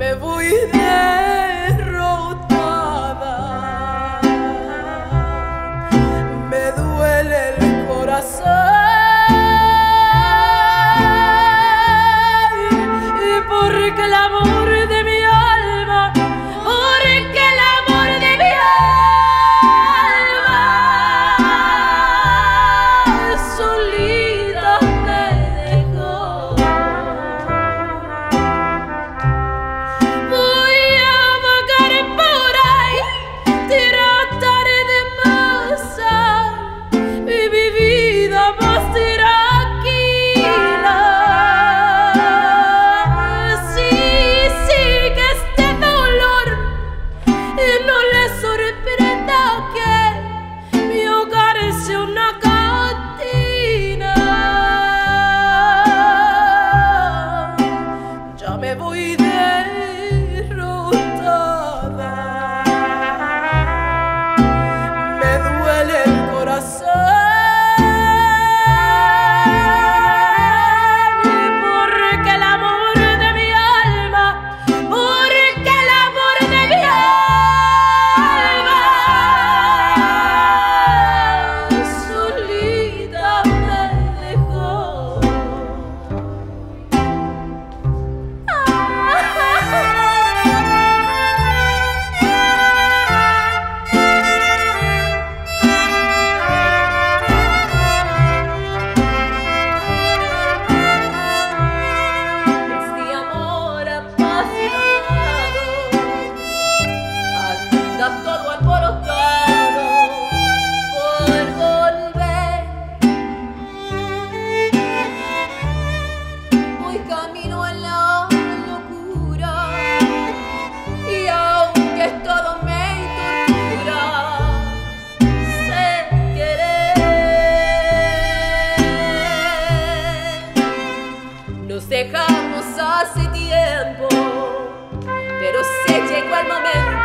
me voy derrotada, me duele el corazón, y porque el amor de mi alma, porque el amor de mi alma solita me dejó. Voy a vagar por ahí, tratar de pasar mi vida más tranquila. Si sigue este dolor, no le sorprenda que mi hogar sea una cantina. Ya me voy derrotada, me duele el corazón. Porque el amor de mi alma, porque el amor de mi alma solita me dejó. Este amor apasionado anda todo alborotado por volver. Voy camino a la locura, y aunque todo me tortura, sé querer. Nos dejamos hace tiempo, pero se llegó el momento.